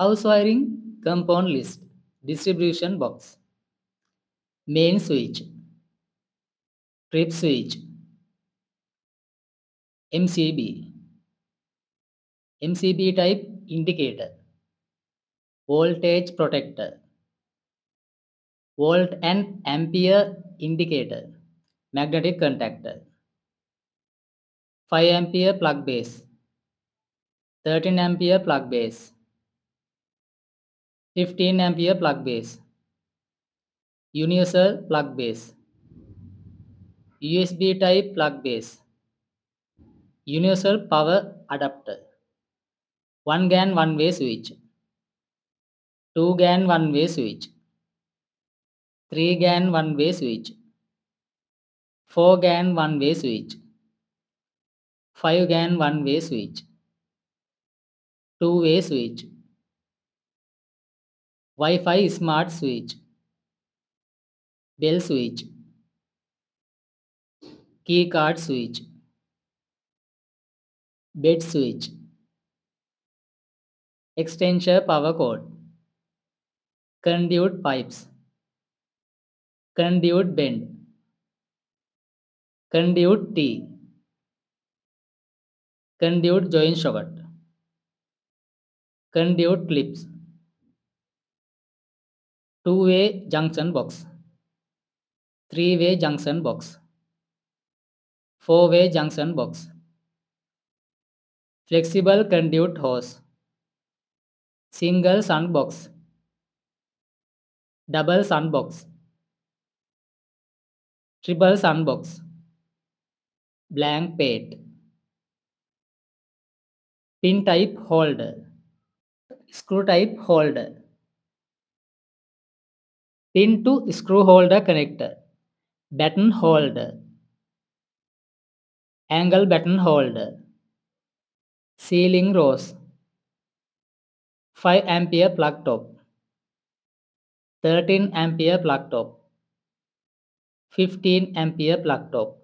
House wiring: compound list, distribution box, main switch, trip switch, MCB type indicator, voltage protector, volt and ampere indicator, magnetic contactor, 5 ampere plug base, 13 ampere plug base, 15 ampere plug base, universal plug base, USB type plug base, universal power adapter, 1 GAN one way switch, 2 GAN one way switch, 3 GAN one way switch, 4 GAN one way switch, 5 GAN one way switch, 2 way switch, Wi-Fi smart switch, bell switch, key card switch, bed switch, extension power cord, conduit pipes, conduit bend, conduit T, conduit joint socket, conduit clips, 2-way junction box, 3-way junction box, 4-way junction box, flexible conduit hose, single sandbox, double sandbox, triple sandbox, blank plate, pin type holder, screw type holder, pin to screw holder connector, button holder, angle button holder, ceiling rose, 5 ampere plug top, 13 ampere plug top, 15 ampere plug top,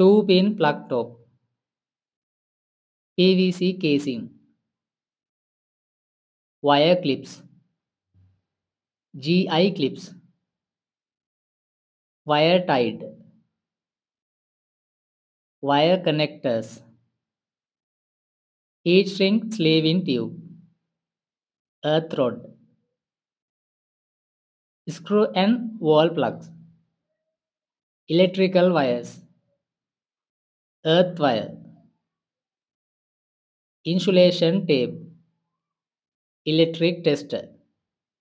2 pin plug top, PVC casing, wire clips, GI clips, wire tied, wire connectors, 8-string sleeve-in tube, earth rod, screw and wall plugs, electrical wires, earth wire, insulation tape, electric tester.